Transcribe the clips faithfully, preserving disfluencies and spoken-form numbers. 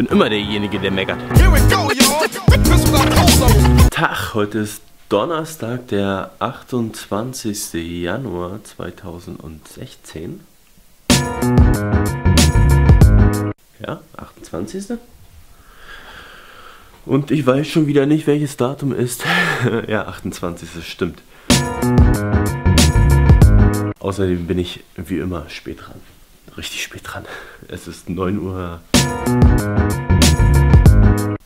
bin immer derjenige, der meckert. Tag, heute ist Donnerstag, der achtundzwanzigste Januar zweitausendsechzehn. Ja, achtundzwanzigste Und ich weiß schon wieder nicht, welches Datum ist. Ja, achtundzwanzigste stimmt. Außerdem bin ich wie immer spät dran. Richtig spät dran. Es ist neun Uhr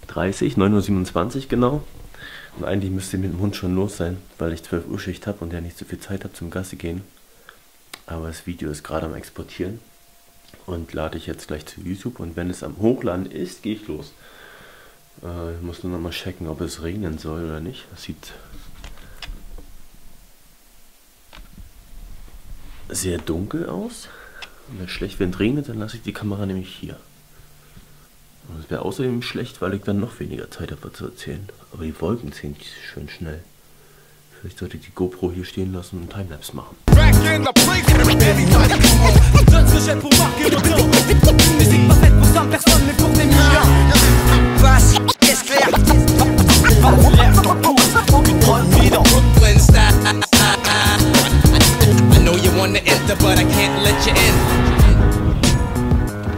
dreißig, neun Uhr siebenundzwanzig genau. Und eigentlich müsste ich mit dem Hund schon los sein, weil ich zwölf Uhr Schicht habe und ja nicht so viel Zeit habe zum Gassi gehen. Aber das Video ist gerade am Exportieren und lade ich jetzt gleich zu YouTube. Und wenn es am Hochladen ist, gehe ich los. Ich muss nur noch mal checken, ob es regnen soll oder nicht. Das sieht sehr dunkel aus. Wenn es schlecht, wenn es regnet, dann lasse ich die Kamera nämlich hier. Und es wäre außerdem schlecht, weil ich dann noch weniger Zeit habe zu erzählen. Aber die Wolken ziehen schön schnell. Vielleicht sollte ich die GoPro hier stehen lassen und einen Timelapse machen.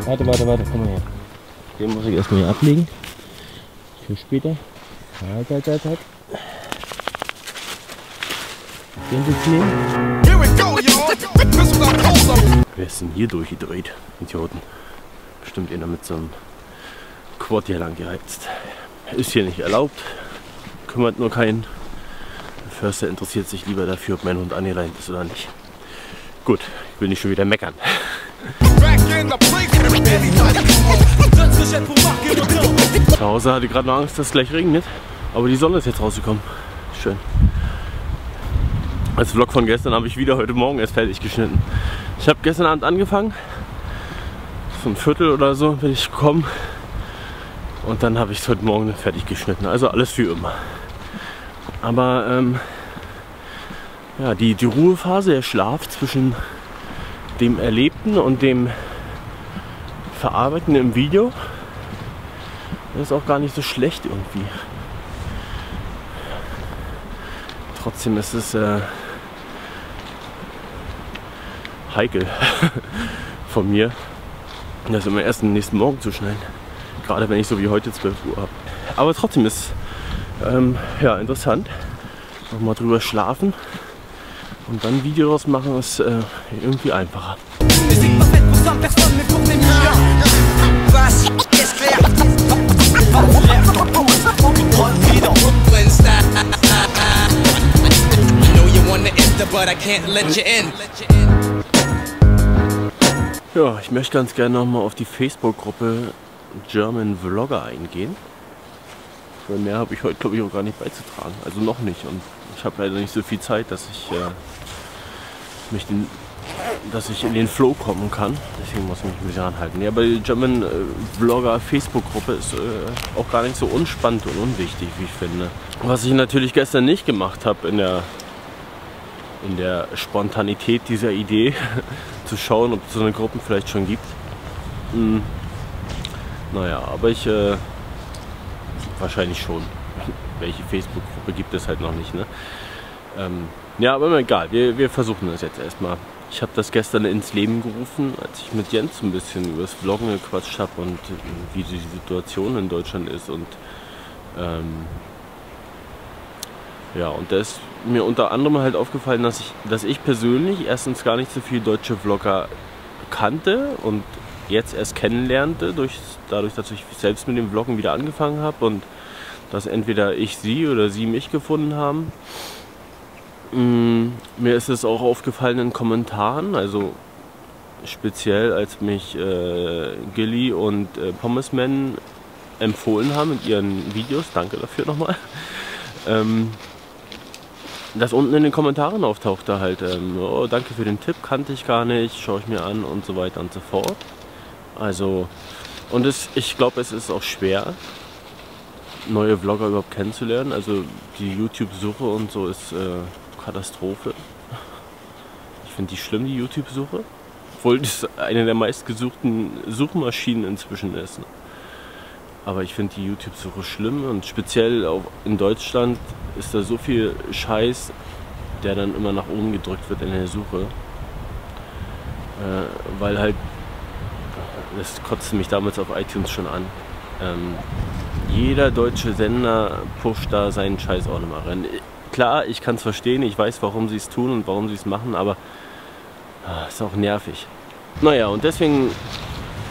Warte, warte, warte, komm mal her. Den muss ich erstmal hier ablegen. Für später. Halt, halt, halt, halt. Den Sitz nehmen. Wer ist denn hier durchgedreht? Idioten. Bestimmt einer mit so einem Quad hier lang geheizt. Ist hier nicht erlaubt. Kümmert nur keinen. Der Förster interessiert sich lieber dafür, ob mein Hund angeleint ist oder nicht. Gut, ich will nicht schon wieder meckern. Zu Hause hatte ich gerade noch Angst, dass es gleich regnet, aber die Sonne ist jetzt rausgekommen. Schön. Das Vlog von gestern habe ich wieder heute Morgen erst fertig geschnitten. Ich habe gestern Abend angefangen, so ein Viertel oder so bin ich gekommen und dann habe ich es heute Morgen fertig geschnitten. Also alles wie immer. Aber ähm, ja, die, die Ruhephase, der Schlaf zwischen dem Erlebten und dem Verarbeiten im Video, das ist auch gar nicht so schlecht irgendwie. Trotzdem ist es äh, heikel von mir, das immer erst am nächsten Morgen zu schneiden. Gerade wenn ich so wie heute zwölf Uhr habe. Aber trotzdem ist ähm, ja, interessant. Nochmal drüber schlafen. Und dann Videos machen ist äh, irgendwie einfacher. Ja, ich möchte ganz gerne nochmal auf die Facebook-Gruppe German Vlogger eingehen. Weil mehr habe ich heute, glaube ich, auch gar nicht beizutragen. Also noch nicht. Und ich habe leider nicht so viel Zeit, dass ich, äh, mich den, dass ich in den Flow kommen kann. Deswegen muss ich mich ein bisschen anhalten. Ja, aber die German äh, Vlogger Facebook-Gruppe ist äh, auch gar nicht so unspannend und unwichtig, wie ich finde. Was ich natürlich gestern nicht gemacht habe, in der, in der Spontanität dieser Idee, zu schauen, ob es so eine Gruppe vielleicht schon gibt. Hm. Naja, aber ich... Äh, wahrscheinlich schon. Welche Facebook-Gruppe gibt es halt noch nicht, ne? Ähm, ja, aber egal, wir, wir versuchen das jetzt erstmal. Ich habe das gestern ins Leben gerufen, als ich mit Jens ein bisschen über das Vloggen gequatscht habe und wie die Situation in Deutschland ist. Und ähm, ja, und da ist mir unter anderem halt aufgefallen, dass ich, dass ich persönlich erstens gar nicht so viele deutsche Vlogger kannte und jetzt erst kennenlernte, durch, dadurch, dass ich selbst mit dem Vloggen wieder angefangen habe und dass entweder ich sie oder sie mich gefunden haben. Mm, mir ist es auch aufgefallen in Kommentaren, also speziell als mich äh, Gilly und äh, Pommesman empfohlen haben mit ihren Videos, danke dafür nochmal, ähm, dass unten in den Kommentaren auftauchte halt, ähm, oh, danke für den Tipp, kannte ich gar nicht, schaue ich mir an und so weiter und so fort. Also, und es, ich glaube, es ist auch schwer, neue Vlogger überhaupt kennenzulernen. Also die YouTube-Suche und so ist äh, Katastrophe. Ich finde die schlimm, die YouTube-Suche. Obwohl das eine der meistgesuchten Suchmaschinen inzwischen ist. Ne? Aber ich finde die YouTube-Suche schlimm und speziell auch in Deutschland ist da so viel Scheiß, der dann immer nach oben gedrückt wird in der Suche. Äh, weil halt, das kotzte mich damals auf iTunes schon an, ähm, jeder deutsche Sender pusht da seinen Scheiß auch nochmal rein. Klar, ich kann es verstehen, ich weiß, warum sie es tun und warum sie es machen, aber ah, ist auch nervig. Naja, und deswegen,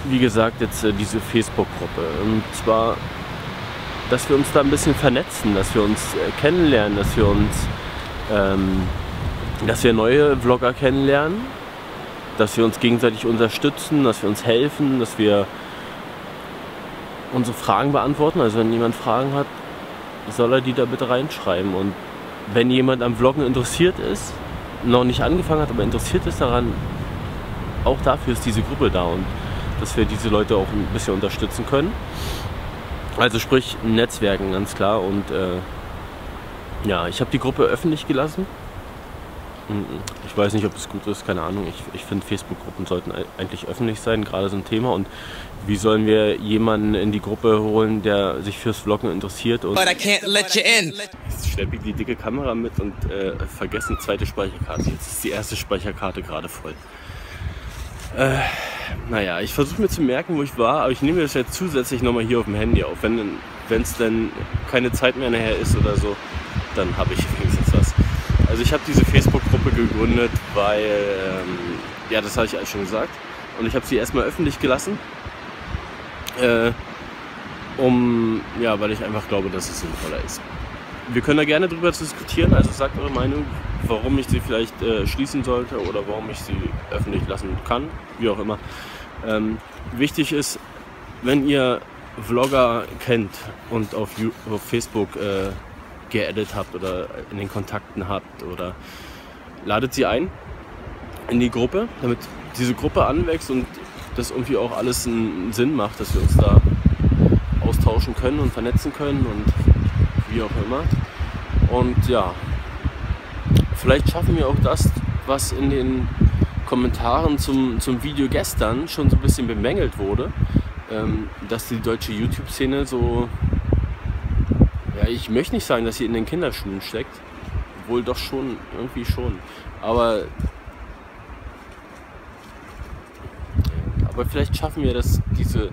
wie gesagt, jetzt äh, diese Facebook-Gruppe. Und zwar, dass wir uns da ein bisschen vernetzen, dass wir uns äh, kennenlernen, dass wir uns, ähm, dass wir neue Vlogger kennenlernen, dass wir uns gegenseitig unterstützen, dass wir uns helfen, dass wir unsere Fragen beantworten. Also wenn jemand Fragen hat, soll er die da bitte reinschreiben. Und wenn jemand am Vloggen interessiert ist, noch nicht angefangen hat, aber interessiert ist daran, auch dafür ist diese Gruppe da und dass wir diese Leute auch ein bisschen unterstützen können. Also sprich Netzwerken, ganz klar. Und äh, ja, ich habe die Gruppe öffentlich gelassen. Ich weiß nicht, ob es gut ist, keine Ahnung. Ich, ich finde, Facebook-Gruppen sollten eigentlich öffentlich sein, gerade so ein Thema. Und wie sollen wir jemanden in die Gruppe holen, der sich fürs Vloggen interessiert? Und jetzt schleppe ich die dicke Kamera mit und äh, vergessen zweite Speicherkarte. Jetzt ist die erste Speicherkarte gerade voll. Äh, naja, ich versuche mir zu merken, wo ich war, aber ich nehme das jetzt zusätzlich nochmal hier auf dem Handy auf. Wenn es dann keine Zeit mehr nachher ist oder so, dann habe ich wenigstens was. Also ich habe diese Facebook-Gruppe gegründet, weil, ähm, ja, das habe ich eigentlich schon gesagt. Und ich habe sie erstmal öffentlich gelassen, äh, um, ja, weil ich einfach glaube, dass es sinnvoller ist. Wir können da gerne drüber diskutieren, also sagt eure Meinung, warum ich sie vielleicht äh, schließen sollte oder warum ich sie öffentlich lassen kann, wie auch immer. Ähm, wichtig ist, wenn ihr Vlogger kennt und auf, auf Facebook äh, geaddet habt oder in den Kontakten habt, oder ladet sie ein in die Gruppe, damit diese Gruppe anwächst und das irgendwie auch alles einen Sinn macht, dass wir uns da austauschen können und vernetzen können und wie auch immer. Und ja, vielleicht schaffen wir auch das, was in den Kommentaren zum, zum Video gestern schon so ein bisschen bemängelt wurde, ähm, dass die deutsche YouTube-Szene so, ja, ich möchte nicht sagen, dass sie in den Kinderschuhen steckt, wohl doch schon, irgendwie schon, aber, aber vielleicht schaffen wir das, diese,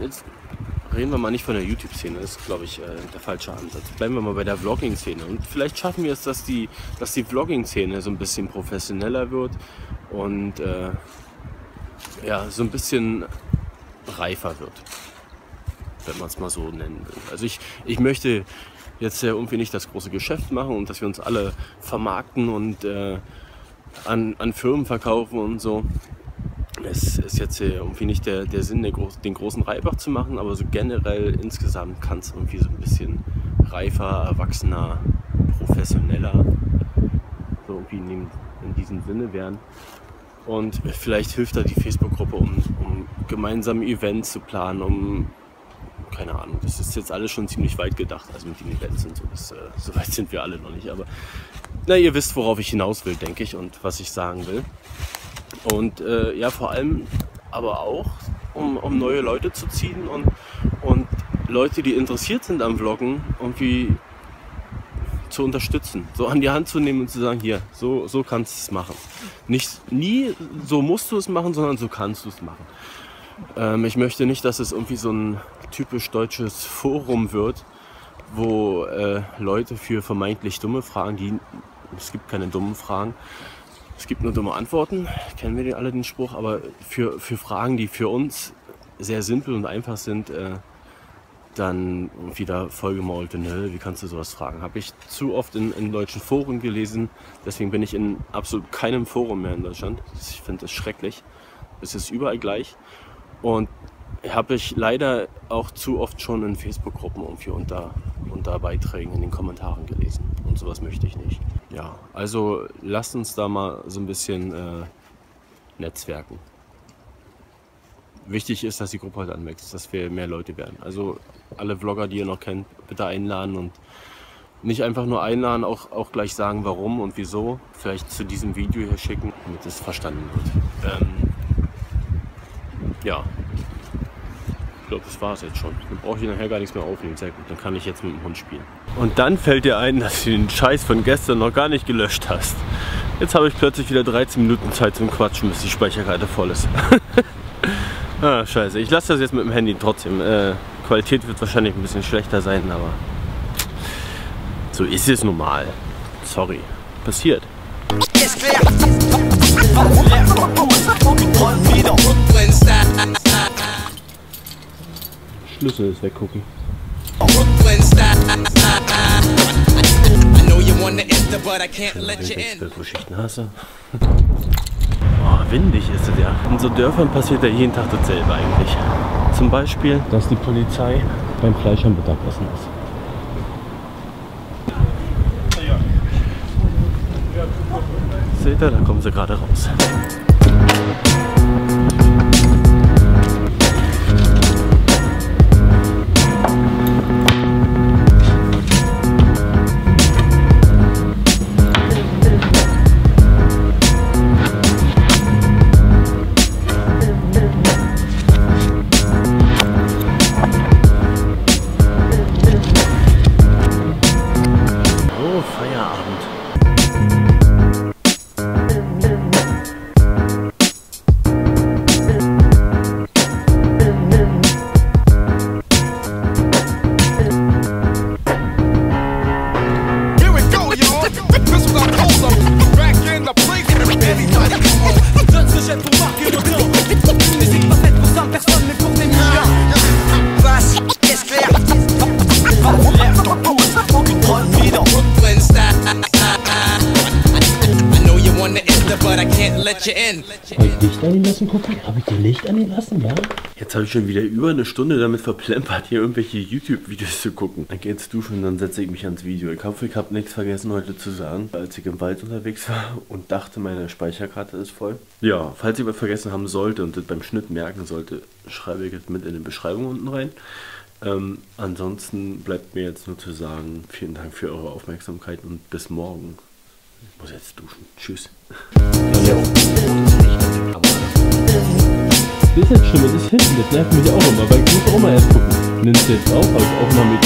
jetzt reden wir mal nicht von der YouTube-Szene, das ist, glaube ich, äh, der falsche Ansatz, bleiben wir mal bei der Vlogging-Szene und vielleicht schaffen wir es, dass die, dass die Vlogging-Szene so ein bisschen professioneller wird und äh, ja, so ein bisschen reifer wird, wenn man es mal so nennen will. Also ich, ich möchte jetzt ja irgendwie nicht das große Geschäft machen und dass wir uns alle vermarkten und äh, an, an Firmen verkaufen und so. Es ist jetzt irgendwie nicht der, der Sinn, den, groß, den großen Reibach zu machen, aber so generell insgesamt kann es irgendwie so ein bisschen reifer, erwachsener, professioneller so irgendwie in, dem, in diesem Sinne werden. Und vielleicht hilft da die Facebook-Gruppe, um, um gemeinsame Events zu planen, um keine Ahnung, das ist jetzt alles schon ziemlich weit gedacht, also mit den Events und so, das, äh, so weit sind wir alle noch nicht, aber na, ihr wisst, worauf ich hinaus will, denke ich, und was ich sagen will. Und äh, ja, vor allem aber auch, um, um neue Leute zu ziehen und, und Leute, die interessiert sind am Vloggen, irgendwie zu unterstützen, so an die Hand zu nehmen und zu sagen, hier, so, so kannst du es machen. Nicht, nie so musst du es machen, sondern so kannst du es machen. Ähm, ich möchte nicht, dass es irgendwie so ein typisch deutsches Forum wird, wo äh, Leute für vermeintlich dumme Fragen, die, es gibt keine dummen Fragen, es gibt nur dumme Antworten, kennen wir den alle den Spruch, aber für, für Fragen, die für uns sehr simpel und einfach sind, äh, dann wieder vollgemaulte, ne, wie kannst du sowas fragen? Habe ich zu oft in, in deutschen Foren gelesen, deswegen bin ich in absolut keinem Forum mehr in Deutschland. Ich finde das schrecklich, es ist überall gleich. Und habe ich leider auch zu oft schon in Facebook-Gruppen irgendwie unter, unter Beiträgen in den Kommentaren gelesen. Und sowas möchte ich nicht. Ja, also lasst uns da mal so ein bisschen äh, netzwerken. Wichtig ist, dass die Gruppe halt anwächst, dass wir mehr Leute werden. Also alle Vlogger, die ihr noch kennt, bitte einladen und nicht einfach nur einladen, auch, auch gleich sagen, warum und wieso. Vielleicht zu diesem Video hier schicken, damit es verstanden wird. Ähm, ja. Ich glaube, das war es jetzt schon. Dann brauche ich nachher gar nichts mehr aufnehmen. Sehr gut, dann kann ich jetzt mit dem Hund spielen. Und dann fällt dir ein, dass du den Scheiß von gestern noch gar nicht gelöscht hast. Jetzt habe ich plötzlich wieder dreizehn Minuten Zeit zum Quatschen, bis die Speicherkarte voll ist. Ah, scheiße. Ich lasse das jetzt mit dem Handy trotzdem. Äh, Qualität wird wahrscheinlich ein bisschen schlechter sein, aber so ist es normal. Sorry. Passiert. Schlüssel ist weggucken. Weltgeschichten hasse. Oh, windig ist es ja. In so Dörfern passiert ja jeden Tag dasselbe eigentlich. Zum Beispiel, dass die Polizei beim Fleisch am Mittagessen ist. Seht ihr, da kommen sie gerade raus. Habe ich Licht angelassen, gucken? Habe ich dir Licht angelassen, ja? Jetzt habe ich schon wieder über eine Stunde damit verplempert, hier irgendwelche YouTube-Videos zu gucken. Dann geht's duschen und dann setze ich mich ans Video. Ich hoffe, ich habe nichts vergessen heute zu sagen, als ich im Wald unterwegs war und dachte, meine Speicherkarte ist voll. Ja, falls ihr was vergessen haben sollte und das beim Schnitt merken sollte, schreibe ich jetzt mit in die Beschreibung unten rein. Ähm, ansonsten bleibt mir jetzt nur zu sagen, vielen Dank für eure Aufmerksamkeit und bis morgen. Ich muss jetzt duschen. Tschüss. Das ist jetzt schlimm, das ist hinten, das nervt mich auch immer, weil ich muss auch mal erst gucken. Nimmst du jetzt auf als Aufnahme?